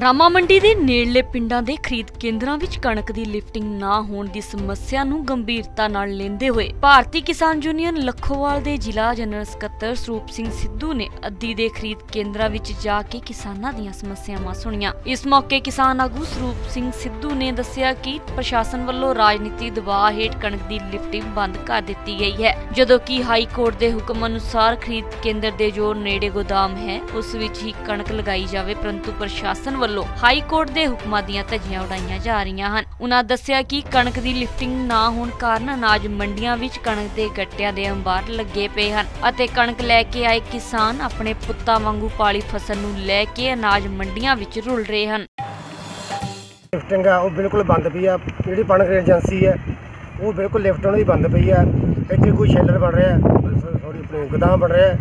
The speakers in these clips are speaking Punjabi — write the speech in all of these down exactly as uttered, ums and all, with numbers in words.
ਰਾਮਾ ਮੰਡੀ ਦੇ ਨੇੜਲੇ ਪਿੰਡਾਂ ਦੇ ਖਰੀਦ ਕੇਂਦਰਾਂ ਵਿੱਚ ਕਣਕ ਦੀ ਲਿਫਟਿੰਗ ਨਾ ਹੋਣ ਦੀ ਸਮੱਸਿਆ ਨੂੰ ਗੰਭੀਰਤਾ ਨਾਲ ਲੈਂਦੇ ਹੋਏ ਭਾਰਤੀ ਕਿਸਾਨ ਯੂਨੀਅਨ ਲਖੋਵਾਲ ਦੇ ਜ਼ਿਲ੍ਹਾ ਜਨਰਲ ਸਕੱਤਰ ਸਰੂਪ ਸਿੰਘ ਸਿੱਧੂ ਨੇ ਅੱਧੀ ਦੇ ਖਰੀਦ ਕੇਂਦਰਾਂ ਵਿੱਚ ਜਾ ਕੇ ਕਿਸਾਨਾਂ ਦੀਆਂ ਸਮੱਸਿਆਵਾਂ ਸੁਣੀਆਂ। ਇਸ ਮੌਕੇ ਕਿਸਾਨ ਆਗੂ ਸਰੂਪ ਸਿੰਘ ਸਿੱਧੂ ਨੇ ਦੱਸਿਆ ਕਿ ਪ੍ਰਸ਼ਾਸਨ ਵੱਲੋਂ ਰਾਜਨੀਤੀ ਦਬਾਅ ਹੇਠ ਕਣਕ ਦੀ ਲਿਫਟਿੰਗ ਬੰਦ ਕਰ ਦਿੱਤੀ ਗਈ ਹੈ, ਜਦੋਂ ਕਿ ਹਾਈ ਕੋਰਟ ਦੇ ਹੁਕਮ ਅਨੁਸਾਰ ਖਰੀਦ ਕੇਂਦਰ ਦੇ ਜੋ ਨੇੜੇ ਗੋਦਾਮ ਹੈ ਉਸ ਵਿੱਚ ਹੀ ਕਣਕ ਲਗਾਈ ਜਾਵੇ, ਪਰੰਤੂ ਪ੍ਰਸ਼ਾਸਨ ਵੱਲੋਂ ਹਾਈ ਕੋਰਟ ਦੇ ਹੁਕਮਾਂ ਦੀਆਂ ਧੱਜੀਆਂ ਉਡਾਈਆਂ ਜਾ ਰਹੀਆਂ ਹਨ। ਉਨ੍ਹਾਂ ਦੱਸਿਆ ਕਿ ਕਣਕ ਦੀ ਲਿਫਟਿੰਗ ਨਾ ਹੋਣ ਕਾਰਨ ਅਨਾਜ ਮੰਡੀਆਂ ਵਿੱਚ ਕਣਕ ਦੇ ਗੱਟਿਆਂ ਦੇ ਅੰਬਾਰ ਲੱਗੇ ਪਏ ਹਨ ਅਤੇ ਕਣਕ ਲੈ ਕੇ ਆਏ ਕਿਸਾਨ ਆਪਣੇ ਪੁੱਤਾਂ ਵਾਂਗੂ ਪਾਲੀ ਫਸਲ ਨੂੰ ਲੈ ਕੇ ਅਨਾਜ ਮੰਡੀਆਂ ਵਿੱਚ ਰੁਲ ਰਹੇ ਹਨ। ਲਿਫਟਿੰਗ ਆ ਉਹ ਬਿਲਕੁਲ ਬੰਦ ਪਈ ਆ, ਜਿਹੜੀ ਪਣਕ ਏਜੰਸੀ ਹੈ ਉਹ ਬਿਲਕੁਲ ਲਿਫਟ ਉਹਨਾਂ ਦੀ ਬੰਦ ਪਈ ਆ। ਇੱਥੇ ਕੋਈ ਸ਼ੈਲਰ ਬਣ ਰਿਹਾ, ਸੌਰੀ ਆਪਣੇ ਗੋਦਾਮ ਬਣ ਰਿਹਾ,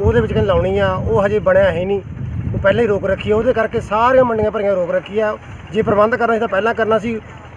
ਉਹਦੇ ਵਿੱਚ ਕਹਿੰਦੇ ਲਾਉਣੀ ਆ, ਉਹ ਹਜੇ ਬਣਿਆ ਹੈ ਨਹੀਂ, ਉਹ ਪਹਿਲਾਂ ਹੀ ਰੋਕ ਰੱਖੀ ਆ, ਉਹਦੇ ਕਰਕੇ ਸਾਰੀਆਂ ਮੰਡੀਆਂ ਭਰੀਆਂ ਰੋਕ ਰੱਖੀ ਆ। ਜੇ ਪ੍ਰਬੰਧ ਕਰਨਾ ਸੀ ਤਾਂ ਪਹਿਲਾਂ ਕਰਨਾ ਸੀ,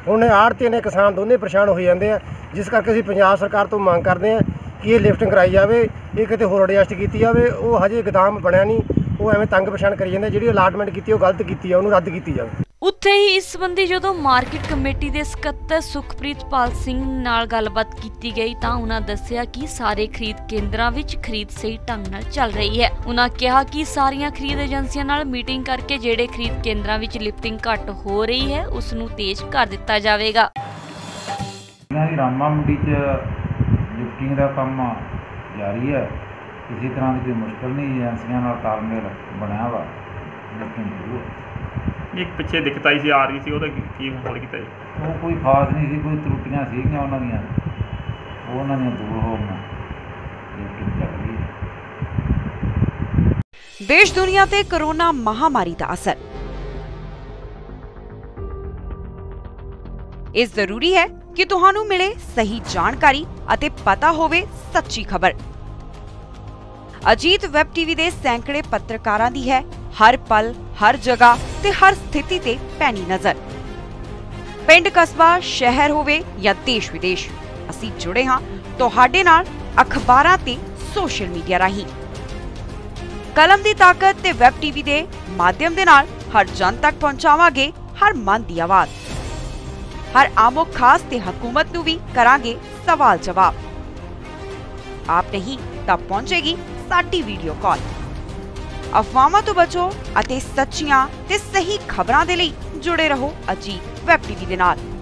ਹੁਣ ਆੜ੍ਹਤੀ ਨੇ ਕਿਸਾਨ ਦੋਨੇ ਪਰੇਸ਼ਾਨ ਹੋ ਜਾਂਦੇ ਆ, ਜਿਸ ਕਰਕੇ ਅਸੀਂ ਪੰਜਾਬ ਸਰਕਾਰ ਤੋਂ ਮੰਗ ਕਰਦੇ ਹਾਂ ਕਿ ਇਹ ਲਿਫਟਿੰਗ ਕਰਾਈ ਜਾਵੇ, ਇਹ ਕਿਤੇ ਹੋਰ ਐਡਜਸਟ ਕੀਤੀ ਜਾਵੇ। ਉਹ ਹਜੇ ਗੋਦਾਮ ਬਣਿਆ ਨਹੀਂ, ਉਹ ਐਵੇਂ ਤੰਗ ਪਰੇਸ਼ਾਨ ਕਰੀ ਜਾਂਦੇ, ਜਿਹੜੀ ਅਲਾਟਮੈਂਟ ਕੀਤੀ ਉਹ ਗਲਤ ਕੀਤੀ ਆ, ਉਹਨੂੰ ਰੱਦ ਕੀਤੀ ਜਾਵੇ। ਉੱਥੇ ਹੀ ਇਸ ਸੰਬੰਧੀ ਜਦੋਂ ਮਾਰਕੀਟ ਕਮੇਟੀ ਦੇ ਸਕੱਤਰ ਸੁਖਪ੍ਰੀਤ ਪਾਲ ਸਿੰਘ ਨਾਲ ਗੱਲਬਾਤ ਕੀਤੀ ਗਈ ਤਾਂ ਉਹਨਾਂ ਦੱਸਿਆ ਕਿ ਸਾਰੇ ਖਰੀਦ ਕੇਂਦਰਾਂ ਵਿੱਚ ਖਰੀਦ ਸਹੀ ਢੰਗ ਨਾਲ ਚੱਲ ਰਹੀ ਹੈ। ਉਹਨਾਂ ਕਿਹਾ ਕਿ ਸਾਰੀਆਂ ਖਰੀਦ ਏਜੰਸੀਆਂ ਨਾਲ ਮੀਟਿੰਗ ਕਰਕੇ ਜਿਹੜੇ ਖਰੀਦ ਕੇਂਦਰਾਂ ਵਿੱਚ ਲਿਫਟਿੰਗ ਘੱਟ ਹੋ ਰਹੀ ਹੈ ਉਸ ਨੂੰ ਤੇਜ਼ ਕਰ ਦਿੱਤਾ ਜਾਵੇਗਾ। ਰਾਮਾ ਮੰਡੀ 'ਚ ਲਿਫਟਿੰਗ ਦਾ ਕੰਮ ਜਾਰੀ ਹੈ, ਕਿਸੇ ਤਰ੍ਹਾਂ ਦੀ ਕੋਈ ਮੁਸ਼ਕਲ ਨਹੀਂ, ਏਜੰਸੀਆਂ ਨਾਲ ਤਾਲਮੇਲ ਬਣਿਆ ਵਾ। ਇੱਕ ਪਿੱਛੇ ਦਿੱਕਤ ਆਈ ਸੀ, ਆ ਰਹੀ ਸੀ, ਉਹਦਾ ਕੀ ਹੱਲ ਕੀਤਾ ਜੀ? ਉਹ ਕੋਈ ਖਾਸ ਨਹੀਂ ਸੀ, ਕੋਈ ਤਰੁੱਟੀਆਂ ਸੀਗੀਆਂ ਉਹਨਾਂ ਦੀਆਂ, ਉਹ ਉਹਨਾਂ ਦੀਆਂ ਦੂਰ ਹੋ ਗਈਆਂ। ਦੇਸ਼ ਦੁਨੀਆ ਤੇ ਕੋਰੋਨਾ ਮਹਾਮਾਰੀ ਦਾ ਅਸਰ, ਇਹ ਜ਼ਰੂਰੀ ਹੈ ਕਿ ਤੁਹਾਨੂੰ ਮਿਲੇ ਸਹੀ ਜਾਣਕਾਰੀ ਅਤੇ ਪਤਾ ਹੋਵੇ ਸੱਚੀ ਖਬਰ। ਅਜੀਤ ਵੈਬ ਟੀਵੀ ਦੇ ਸੈਂਕੜੇ ਪੱਤਰਕਾਰਾਂ ਦੀ ਹੈ ਹਰ ਪਲ, ਹਰ ਜਗ੍ਹਾ ਤੇ ਹਰ ਸਥਿਤੀ ਤੇ ਪੈਣੀ ਨਜ਼ਰ। ਪਿੰਡ, ਕਸਬਾ, ਸ਼ਹਿਰ ਹੋਵੇ ਜਾਂ ਦੇਸ਼ ਵਿਦੇਸ਼, ਅਸੀਂ ਜੁੜੇ ਹਾਂ ਤੁਹਾਡੇ ਨਾਲ ਅਖਬਾਰਾਂ ਤੇ ਸੋਸ਼ਲ ਮੀਡੀਆ ਰਾਹੀਂ। ਕਲਮ ਦੀ ਤਾਕਤ ਤੇ ਵੈਬ ਟੀਵੀ ਦੇ ਮਾਧਿਅਮ ਦੇ ਨਾਲ ਹਰ ਜਨ ਤੱਕ ਪਹੁੰਚਾਵਾਂਗੇ ਹਰ ਮਨ ਦੀ ਆਵਾਜ਼, ਹਰ ਆਮੋ ਖਾਸ ਤੇ ਹਕੂਮਤ ਨੂੰ ਵੀ ਕਰਾਂਗੇ ਸਵਾਲ ਜਵਾਬ। ਆਪ ਨਹੀਂ ਤਾਂ ਪਹੁੰਚੇਗੀ ਸਾਡੀ ਵੀਡੀਓ ਕਾਲ। ਅਫਵਾਹਾਂ ਤੋਂ ਬਚੋ ਅਤੇ ਸੱਚੀਆਂ ਤੇ ਸਹੀ ਖਬਰਾਂ ਦੇ ਲਈ ਜੁੜੇ ਰਹੋ ਅਜੀਤ ਵੈਬ ਟੀਵੀ ਦੇ ਨਾਲ।